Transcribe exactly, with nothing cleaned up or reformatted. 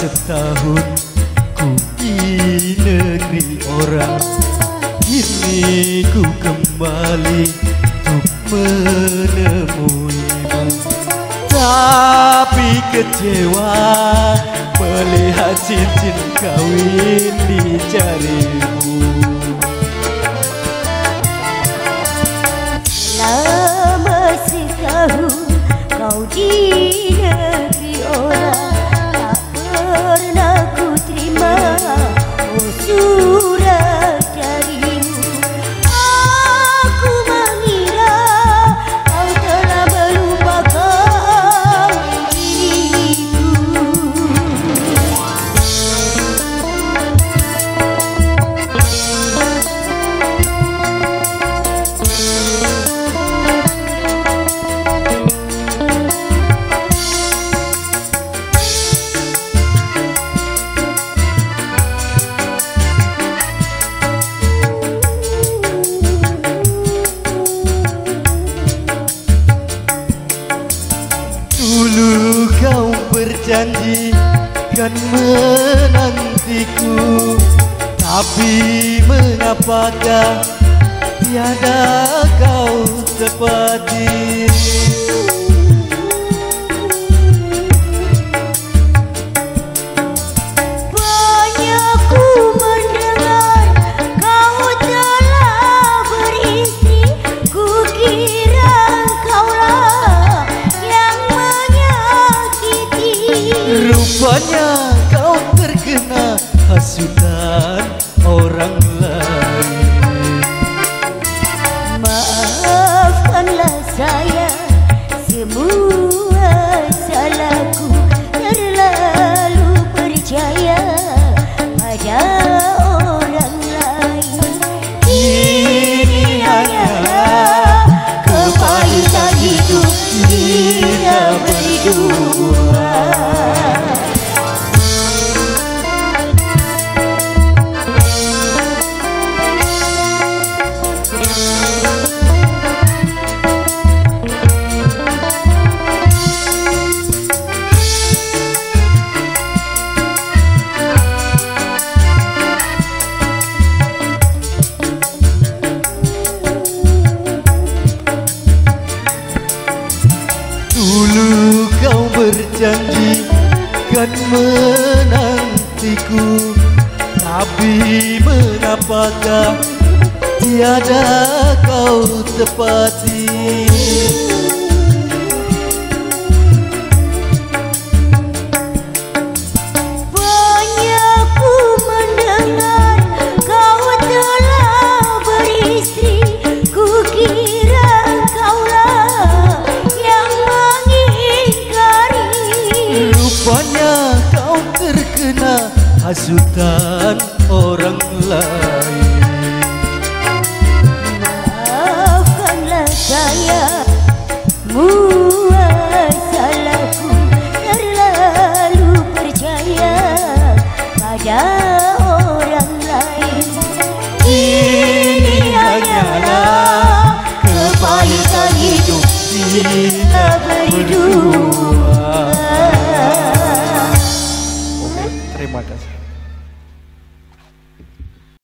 setahun ku di negeri orang. Kini ku kembali untuk menemuimu, tapi kecewa melihat cincin kawin di jarimu. Lama setahun kau di negeri orang, tak pernah ku terima oh surat darimu. Aku mengira kau telah melupakan diriku. Dulu kau berjanji kan menantiku, tapi mengapakah tiada kau tepati. Rupanya kau terkena hasutan orang lain. Maafkanlah saya semua salahku, terlalu percaya pada orang lain. Ini hanyalah kepahitan hidup kita berdua. Dulu kau berjanji kan menantiku, tapi mengapakah tiada kau tepati. Banyak ku mendengar kau telah beristri, ku kira kaulah yang mengingkari. Rupanya kau terkena hasutan orang lain. Maafkanlah saya.